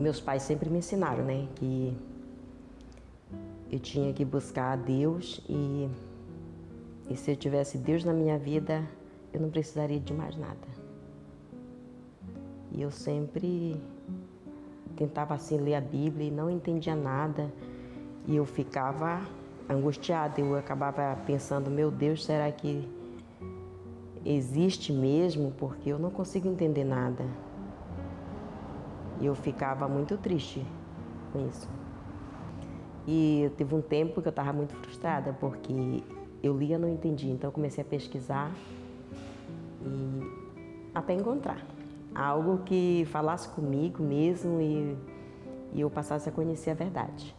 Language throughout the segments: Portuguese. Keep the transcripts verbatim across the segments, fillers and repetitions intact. meus pais sempre me ensinaram, né, que eu tinha que buscar a Deus e, e se eu tivesse Deus na minha vida, eu não precisaria de mais nada. E eu sempre tentava assim ler a Bíblia e não entendia nada. E eu ficava angustiada, eu acabava pensando, meu Deus, será que existe mesmo? Porque eu não consigo entender nada. E eu ficava muito triste com isso. E teve um tempo que eu estava muito frustrada, porque eu lia e não entendia. Então eu comecei a pesquisar e até encontrar algo que falasse comigo mesmo e, e eu passasse a conhecer a verdade.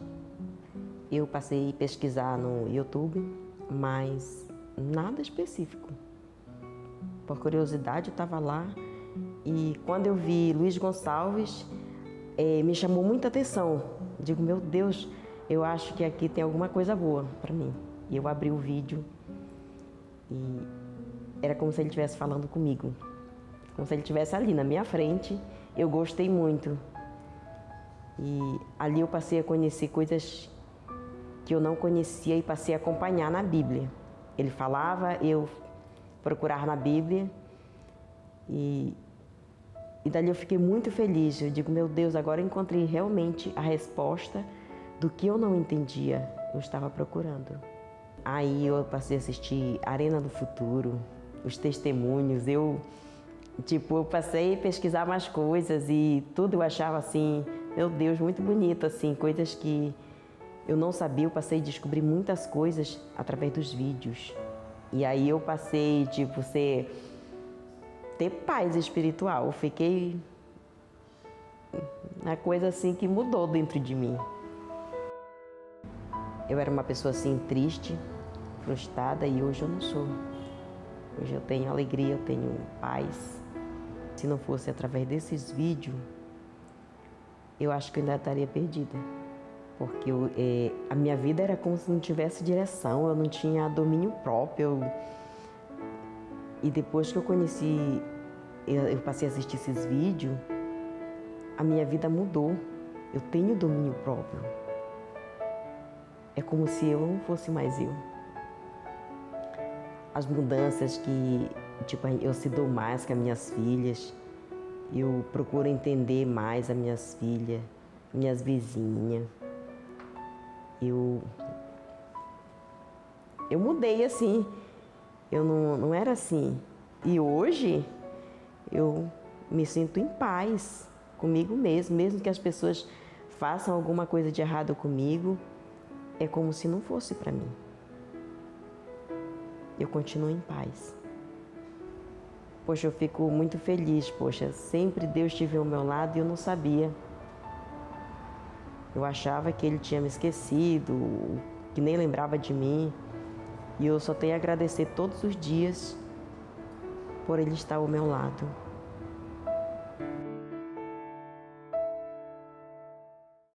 Eu passei a pesquisar no YouTube, mas nada específico. Por curiosidade, eu estava lá e quando eu vi Luiz Gonçalves, eh, me chamou muita atenção. Digo, meu Deus, eu acho que aqui tem alguma coisa boa para mim. E eu abri o vídeo e era como se ele estivesse falando comigo. Como se ele estivesse ali na minha frente. Eu gostei muito. E ali eu passei a conhecer coisas que eu não conhecia e passei a acompanhar na Bíblia. Ele falava, eu procurava na Bíblia e, e dali eu fiquei muito feliz. Eu digo, meu Deus, agora eu encontrei realmente a resposta do que eu não entendia, eu estava procurando. Aí eu passei a assistir Arena do Futuro, os testemunhos, eu, tipo, eu passei a pesquisar mais coisas e tudo eu achava assim, meu Deus, muito bonito, assim, coisas que eu não sabia, eu passei a descobrir muitas coisas através dos vídeos. E aí eu passei, tipo, ser, ter paz espiritual. Eu fiquei uma coisa assim que mudou dentro de mim. Eu era uma pessoa assim triste, frustrada e hoje eu não sou. Hoje eu tenho alegria, eu tenho paz. Se não fosse através desses vídeos, eu acho que eu ainda estaria perdida. Porque eu, eh, a minha vida era como se não tivesse direção, eu não tinha domínio próprio. Eu... E depois que eu conheci, eu, eu passei a assistir esses vídeos, a minha vida mudou. Eu tenho domínio próprio. É como se eu não fosse mais eu. As mudanças que, tipo, eu se dou mais com as minhas filhas, eu procuro entender mais as minhas filhas, minhas vizinhas. Eu, eu mudei assim, eu não, não era assim. E hoje eu me sinto em paz comigo mesmo, mesmo que as pessoas façam alguma coisa de errado comigo, é como se não fosse para mim. Eu continuo em paz. Poxa, eu fico muito feliz, poxa, sempre Deus esteve ao meu lado e eu não sabia. Eu achava que ele tinha me esquecido, que nem lembrava de mim. E eu só tenho a agradecer todos os dias por ele estar ao meu lado.